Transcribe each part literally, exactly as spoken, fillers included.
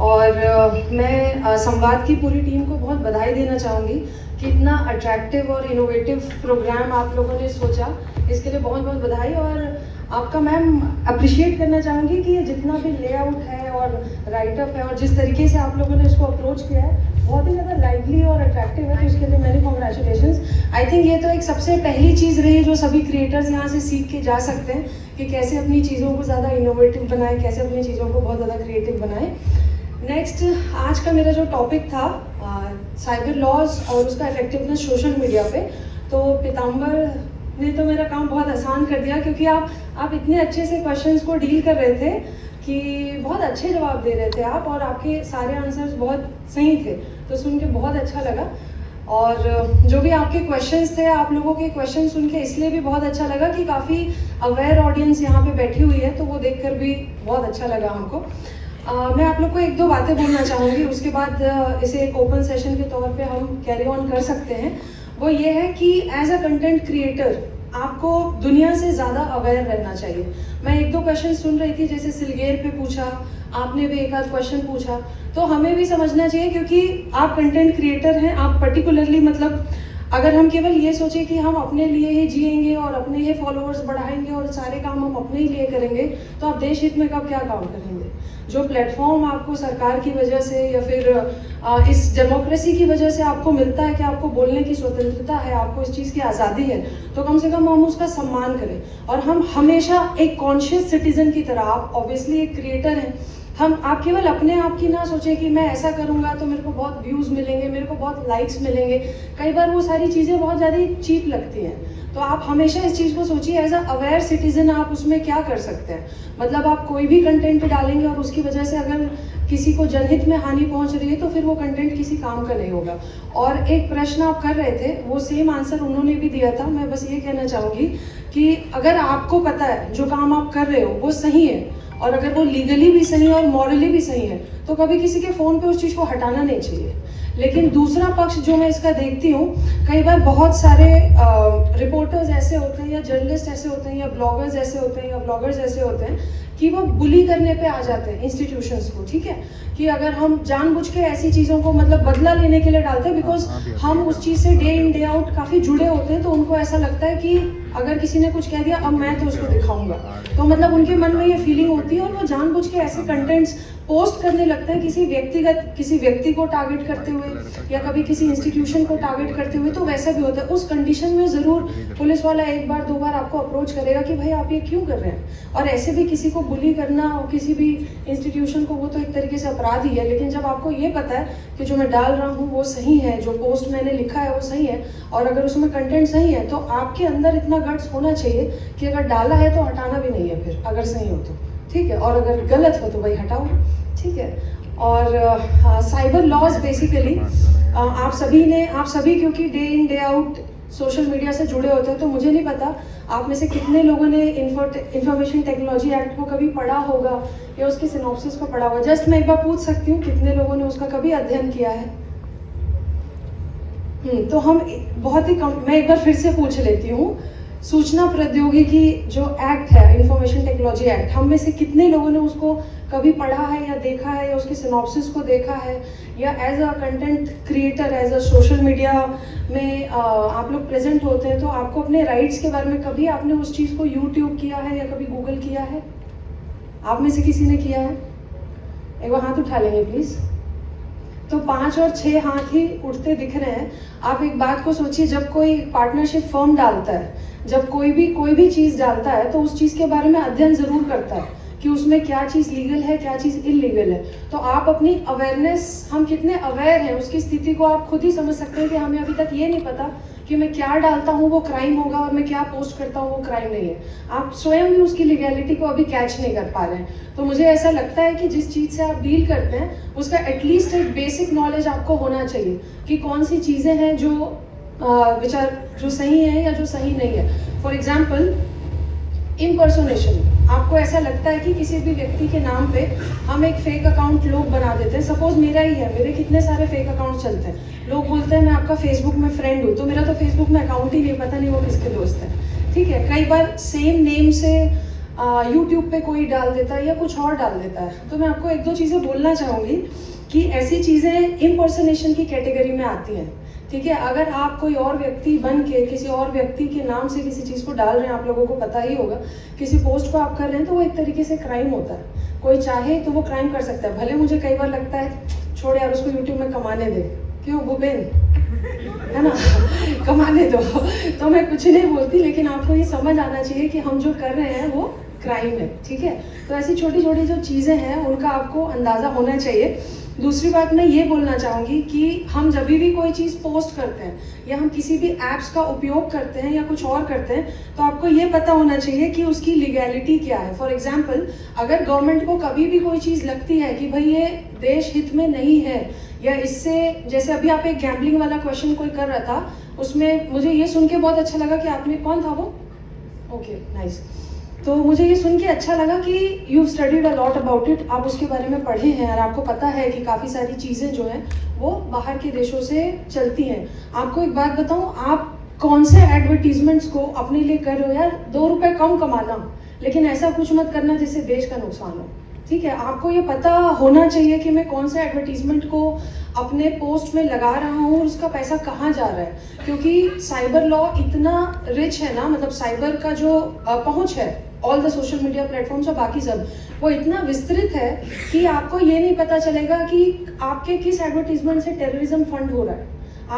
और मैं संवाद की पूरी टीम को बहुत बधाई देना चाहूँगी कि इतना अट्रैक्टिव और इनोवेटिव प्रोग्राम आप लोगों ने सोचा, इसके लिए बहुत बहुत बधाई। और आपका मैम अप्रिशिएट करना चाहूँगी कि ये जितना भी लेआउट है और राइटअप है और जिस तरीके से आप लोगों ने इसको अप्रोच किया है, बहुत ही ज़्यादा लाइवली और अट्रैक्टिव है, तो इसके लिए मैंने कॉन्ग्रेचुलेशंस। आई थिंक ये तो एक सबसे पहली चीज़ रही जो सभी क्रिएटर्स यहाँ से सीख के जा सकते हैं कि कैसे अपनी चीज़ों को ज़्यादा इनोवेटिव बनाएं, कैसे अपनी चीज़ों को बहुत ज़्यादा क्रिएटिव बनाएं। नेक्स्ट, आज का मेरा जो टॉपिक था साइबर लॉज और उसका इफेक्टिवनेस सोशल मीडिया पे, तो पीताम्बर ने तो मेरा काम बहुत आसान कर दिया क्योंकि आप आप इतने अच्छे से क्वेश्चंस को डील कर रहे थे कि बहुत अच्छे जवाब दे रहे थे आप, और आपके सारे आंसर्स बहुत सही थे, तो सुन के बहुत अच्छा लगा। और जो भी आपके क्वेश्चंस थे, आप लोगों के क्वेश्चन सुन के इसलिए भी बहुत अच्छा लगा कि काफ़ी अवेयर ऑडियंस यहाँ पे बैठी हुई है, तो वो देख कर भी बहुत अच्छा लगा हमको। Uh, मैं आप लोग को एक दो बातें बोलना चाहूँगी, उसके बाद uh, इसे एक ओपन सेशन के तौर पे हम कैरी ऑन कर सकते हैं। वो ये है कि एज अ कंटेंट क्रिएटर आपको दुनिया से ज़्यादा अवेयर रहना चाहिए। मैं एक दो क्वेश्चन सुन रही थी, जैसे सिलगेर पे पूछा, आपने भी एक आध क्वेश्चन पूछा, तो हमें भी समझना चाहिए क्योंकि आप कंटेंट क्रिएटर हैं। आप पर्टिकुलरली, मतलब अगर हम केवल ये सोचें कि हम अपने लिए ही जिएंगे और अपने ही फॉलोअर्स बढ़ाएंगे और सारे काम हम अपने ही लिए करेंगे, तो आप देश हित में कब क्या काम करेंगे। जो प्लेटफॉर्म आपको सरकार की वजह से या फिर इस डेमोक्रेसी की वजह से आपको मिलता है कि आपको बोलने की स्वतंत्रता है, आपको इस चीज़ की आज़ादी है, तो कम से कम हम उसका सम्मान करें। और हम हमेशा एक कॉन्शियस सिटीजन की तरह, आप ऑब्वियसली एक क्रिएटर हैं, हम आप केवल अपने आप की ना सोचें कि मैं ऐसा करूँगा तो मेरे को बहुत व्यूज़ मिलेंगे, मेरे को बहुत लाइक्स मिलेंगे। कई बार वो सारी चीज़ें बहुत ज़्यादा चीप लगती हैं, तो आप हमेशा इस चीज़ को सोचिए एज अ अवेयर सिटीज़न आप उसमें क्या कर सकते हैं। मतलब आप कोई भी कंटेंट पे डालेंगे और उसकी वजह से अगर किसी को जनहित में हानि पहुँच रही है, तो फिर वो कंटेंट किसी काम का नहीं होगा। और एक प्रश्न आप कर रहे थे, वो सेम आंसर उन्होंने भी दिया था। मैं बस ये कहना चाहूँगी कि अगर आपको पता है जो काम आप कर रहे हो वो सही है, और अगर वो लीगली भी सही है और मॉरली भी सही है, तो कभी किसी के फ़ोन पे उस चीज़ को हटाना नहीं चाहिए। लेकिन दूसरा पक्ष जो मैं इसका देखती हूँ, कई बार बहुत सारे रिपोर्टर्स ऐसे होते हैं या जर्नलिस्ट ऐसे होते हैं या ब्लॉगर्स ऐसे होते हैं या ब्लॉगर्स ऐसे होते हैं कि वो बुली करने पे आ जाते हैं इंस्टीट्यूशंस को। ठीक है कि अगर हम जानबूझ के ऐसी चीज़ों को, मतलब बदला लेने के लिए डालते हैं, बिकॉज हम उस चीज़ से डे इन डे आउट काफ़ी जुड़े होते हैं, तो उनको ऐसा लगता है कि अगर किसी ने कुछ कह दिया अब मैं तो उसको दिखाऊंगा, तो मतलब उनके मन में ये फीलिंग होती है और वो जानबूझ के ऐसे कंटेंट्स पोस्ट करने लगते हैं, किसी व्यक्तिगत किसी व्यक्ति को टारगेट करते हुए या कभी किसी इंस्टीट्यूशन को टारगेट करते हुए। तो वैसा भी होता है, उस कंडीशन में ज़रूर पुलिस वाला एक बार दो बार आपको अप्रोच करेगा कि भाई आप ये क्यों कर रहे हैं। और ऐसे भी किसी को बुली करना और किसी भी इंस्टीट्यूशन को, वो तो एक तरीके से अपराध ही है। लेकिन जब आपको ये पता है कि जो मैं डाल रहा हूँ वो सही है, जो पोस्ट मैंने लिखा है वो सही है, और अगर उसमें कंटेंट सही है, तो आपके अंदर इतना गट्स होना चाहिए कि अगर डाला है तो हटाना भी नहीं है फिर, अगर सही हो तो ठीक है, और अगर गलत हो तो भाई हटाओ। ठीक है। और uh, cyber laws basically uh, आप सभी ने आप सभी क्योंकि day in day out social media से जुड़े होते हैं, तो मुझे नहीं पता आप में से कितने लोगों ने इंफॉर्मेशन टेक्नोलॉजी एक्ट को कभी पढ़ा होगा या उसके सिनॉप्सिस को पढ़ा होगा। जस्ट मैं एक बार पूछ सकती हूँ कितने लोगों ने उसका कभी अध्ययन किया है। हम्म तो हम बहुत ही कम, मैं एक बार फिर से पूछ लेती हूँ, सूचना प्रौद्योगिकी जो एक्ट है, इंफॉर्मेशन टेक्नोलॉजी एक्ट, हम में से कितने लोगों ने उसको कभी पढ़ा है या देखा है या उसके सिनॉप्सिस को देखा है, या as a content creator, as a social media में आ, आप लोग प्रेजेंट होते हैं, तो आपको अपने राइट्स के बारे में कभी आपने उस चीज़ को यूट्यूब किया है या कभी गूगल किया है। आप में से किसी ने किया है? एक बार हाथ उठा लेंगे प्लीज़। तो पाँच और छः हाथ ही उठते दिख रहे हैं। आप एक बात को सोचिए, जब कोई पार्टनरशिप फर्म डालता है, जब कोई भी कोई भी चीज़ डालता है, तो उस चीज़ के बारे में अध्ययन ज़रूर करता है कि उसमें क्या चीज़ लीगल है, क्या चीज़ इलीगल है। तो आप अपनी अवेयरनेस, हम कितने अवेयर हैं उसकी स्थिति को आप खुद ही समझ सकते हैं कि हमें अभी तक ये नहीं पता कि मैं क्या डालता हूँ वो क्राइम होगा और मैं क्या पोस्ट करता हूँ वो क्राइम नहीं है। आप स्वयं भी उसकी लीगैलिटी को अभी कैच नहीं कर पा रहे हैं। तो मुझे ऐसा लगता है कि जिस चीज़ से आप डील करते हैं उसका एटलीस्ट एक बेसिक नॉलेज आपको होना चाहिए कि कौन सी चीज़ें हैं जो विचार जो सही है या जो सही नहीं है। For example, impersonation. आपको ऐसा लगता है कि किसी भी व्यक्ति के नाम पे हम एक फेक अकाउंट लोग बना देते हैं। सपोज मेरा ही है, मेरे कितने सारे फेक अकाउंट चलते हैं। लोग बोलते हैं मैं आपका फेसबुक में फ्रेंड हूँ, तो मेरा तो फेसबुक में अकाउंट ही नहीं, पता नहीं वो किसके दोस्त है। ठीक है। कई बार सेम नेम से यूट्यूब पे कोई डाल देता है या कुछ और डाल देता है। तो मैं आपको एक दो चीज़ें बोलना चाहूँगी कि ऐसी चीज़ें इम्पर्सनेशन की कैटेगरी में आती हैं, ठीक है। अगर आप कोई और व्यक्ति बन के किसी और व्यक्ति के नाम से किसी चीज़ को डाल रहे हैं, आप लोगों को पता ही होगा, किसी पोस्ट को आप कर रहे हैं, तो वो एक तरीके से क्राइम होता है। कोई चाहे तो वो क्राइम कर सकता है। भले मुझे कई बार लगता है छोड़ यार उसको यूट्यूब में कमाने दे, क्यों भूपेन है ना, कमाने दो, तो मैं कुछ नहीं बोलती। लेकिन आपको ये समझ आना चाहिए कि हम जो कर रहे हैं वो क्राइम है, ठीक है। तो ऐसी छोटी छोटी जो चीज़ें हैं उनका आपको अंदाज़ा होना चाहिए। दूसरी बात मैं ये बोलना चाहूँगी कि हम जब भी कोई चीज़ पोस्ट करते हैं या हम किसी भी ऐप्स का उपयोग करते हैं या कुछ और करते हैं, तो आपको ये पता होना चाहिए कि उसकी लीगैलिटी क्या है। फॉर एग्जाम्पल, अगर गवर्नमेंट को कभी भी कोई चीज़ लगती है कि भाई ये देश हित में नहीं है या इससे, जैसे अभी आप एक गैम्बलिंग वाला क्वेश्चन कोई कर रहा था, उसमें मुझे ये सुन के बहुत अच्छा लगा कि आपने, कौन था वो, ओके नाइस, तो मुझे ये सुन के अच्छा लगा कि you studied a lot about it, आप उसके बारे में पढ़े हैं और आपको पता है कि काफ़ी सारी चीज़ें जो हैं वो बाहर के देशों से चलती हैं। आपको एक बात बताऊँ, आप कौन से एडवर्टीजमेंट्स को अपने लिए कर रहे हो, यार दो रुपये कम कमाना, लेकिन ऐसा कुछ मत करना जिससे देश का नुकसान हो, ठीक है। आपको ये पता होना चाहिए कि मैं कौन सा एडवर्टीजमेंट को अपने पोस्ट में लगा रहा हूँ और उसका पैसा कहाँ जा रहा है, क्योंकि साइबर लॉ इतना रिच है ना, मतलब साइबर का जो पहुँच है all the social media platforms और बाकी सब, वो इतना विस्तृत है कि आपको ये नहीं पता चलेगा कि आपके किस एडवर्टीजमेंट से टेररिज्म फंड हो रहा है,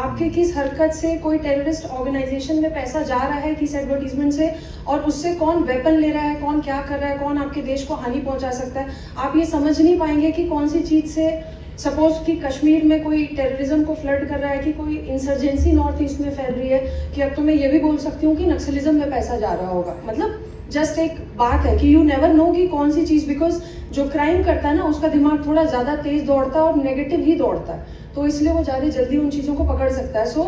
आपके किस हरकत से कोई टेररिस्ट ऑर्गेनाइजेशन में पैसा जा रहा है, किस एडवर्टीजमेंट से, और उससे कौन वेपन ले रहा है, कौन क्या कर रहा है, कौन आपके देश को हानि पहुंचा सकता है। आप ये समझ नहीं पाएंगे कि कौन सी चीज़ से, सपोज कि कश्मीर में कोई टेररिज्म को फ्लड कर रहा है, कि कोई इंसर्जेंसी नॉर्थ ईस्ट में फैल रही है, कि अब तो मैं ये भी बोल सकती हूँ कि नक्सलिज्म में पैसा जा रहा होगा। मतलब जस्ट एक बात है कि यू नेवर नो कि कौन सी चीज़, बिकॉज जो क्राइम करता है ना उसका दिमाग थोड़ा ज़्यादा तेज़ दौड़ता है और नेगेटिव ही दौड़ता है, तो इसलिए वो ज़्यादा जल्दी उन चीज़ों को पकड़ सकता है। So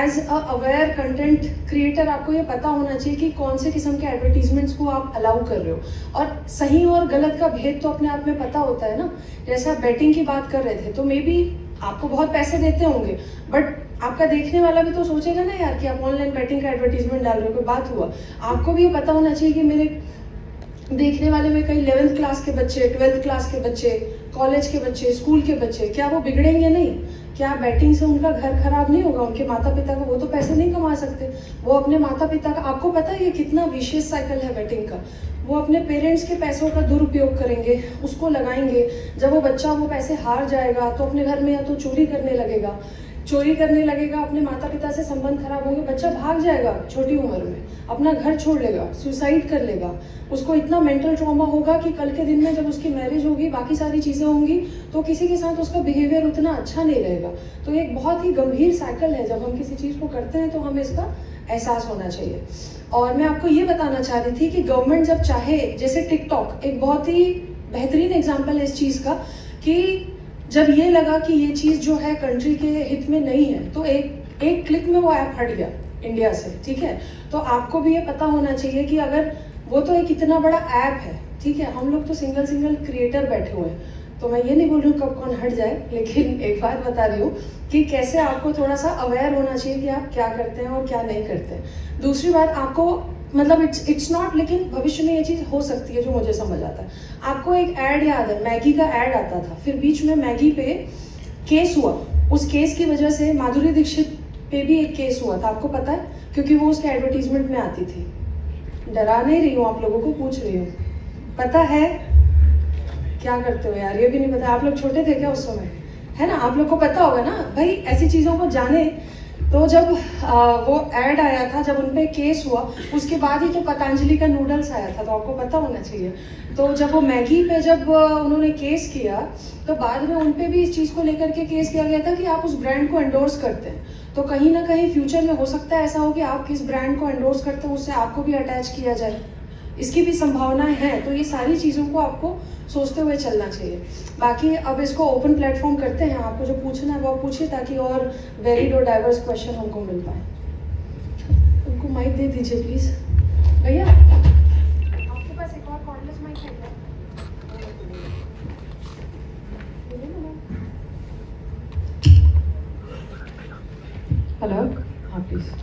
as a aware content creator आपको ये पता होना चाहिए कि कौन से किस्म के एडवर्टीजमेंट्स को आप अलाउ कर रहे हो, और सही और गलत का भेद तो अपने आप में पता होता है ना। जैसे आप बैटिंग की बात कर रहे थे, तो मे बी आपको बहुत पैसे देते होंगे, बट आपका देखने वाला भी तो सोचेगा ना यार कि आप ऑनलाइन बैटिंग का एडवर्टीजमेंट डाल रहे हो, कोई बात हुआ। आपको भी ये पता होना चाहिए कि मेरे देखने वाले में कई इलेवेंथ क्लास के बच्चे, ट्वेल्थ क्लास के बच्चे, कॉलेज के बच्चे, स्कूल के बच्चे, क्या वो बिगड़ेंगे नहीं, क्या बैटिंग से उनका घर खराब नहीं होगा, उनके माता पिता का, वो तो पैसे नहीं कमा सकते, वो अपने माता पिता का, आपको पता है ये कितना विशेष साइकिल है बैटिंग का, वो अपने पेरेंट्स के पैसों का दुरुपयोग करेंगे, उसको लगाएंगे, जब वो बच्चा वो पैसे हार जाएगा तो अपने घर में या तो चोरी करने लगेगा, चोरी करने लगेगा, अपने माता पिता से संबंध खराब होंगे, बच्चा भाग जाएगा छोटी उम्र में, अपना घर छोड़ लेगा, सुसाइड कर लेगा, उसको इतना मेंटल ट्रॉमा होगा कि कल के दिन में जब उसकी मैरिज होगी, बाकी सारी चीज़ें होंगी, तो किसी के साथ उसका बिहेवियर उतना अच्छा नहीं रहेगा। तो ये एक बहुत ही गंभीर साइकिल है, जब हम किसी चीज़ को करते हैं तो हमें इसका एहसास होना चाहिए। और मैं आपको ये बताना चाह रही थी कि गवर्नमेंट जब चाहे, जैसे टिकटॉक एक बहुत ही बेहतरीन एग्जाम्पल है इस चीज़ का, कि जब ये लगा कि ये चीज़ जो है कंट्री के हित में नहीं है, तो एक एक क्लिक में वो ऐप हट गया इंडिया से, ठीक है। तो आपको भी ये पता होना चाहिए कि अगर वो तो एक इतना बड़ा ऐप है, ठीक है, हम लोग तो सिंगल सिंगल क्रिएटर बैठे हुए हैं, तो मैं ये नहीं बोल रही हूँ कब कौन हट जाए, लेकिन एक बात बता रही हूँ कि कैसे आपको थोड़ा सा अवेयर होना चाहिए कि आप क्या करते हैं और क्या नहीं करते हैं। दूसरी बात, आपको मतलब इट्स इट्स नॉट, लेकिन भविष्य में ये चीज़ हो सकती है जो मुझे समझ आता है। आपको एक ऐड याद है, मैगी का ऐड आता था, फिर बीच में मैगी पे केस हुआ, उस केस की वजह से माधुरी दीक्षित पे भी एक केस हुआ था, आपको पता है, क्योंकि वो उसके एडवर्टीजमेंट में आती थी। डरा नहीं रही हूँ आप लोगों को, पूछ रही हूँ, पता है क्या करते हो यार, ये भी नहीं पता, आप लोग छोटे थे क्या उस समय, है ना, आप लोग को पता होगा ना भाई, ऐसी चीज़ों को जाने। तो जब आ, वो ऐड आया था, जब उन पर केस हुआ, उसके बाद ही तो पतंजलि का नूडल्स आया था, तो आपको पता होना चाहिए। तो जब वो मैगी पे जब उन्होंने केस किया, तो बाद में उन पर भी इस चीज़ को लेकर के केस किया गया था कि आप उस ब्रांड को एंडोर्स करते हैं, तो कहीं ना कहीं फ्यूचर में हो सकता है ऐसा हो कि आप किस ब्रांड को एंडोर्स करते हो उससे आपको भी अटैच किया जाए, इसकी भी संभावना है। तो ये सारी चीज़ों को आपको सोचते हुए चलना चाहिए। बाकी अब इसको ओपन प्लेटफॉर्म करते हैं, आपको जो पूछना है वो आप पूछिए, ताकि और वेरिड और डाइवर्स क्वेश्चन हमको मिल पाए। उनको माइक दे दीजिए प्लीज़। भैया आपके पास एक और कॉर्डलेस माइक है? हेलो, हाँ प्लीज़।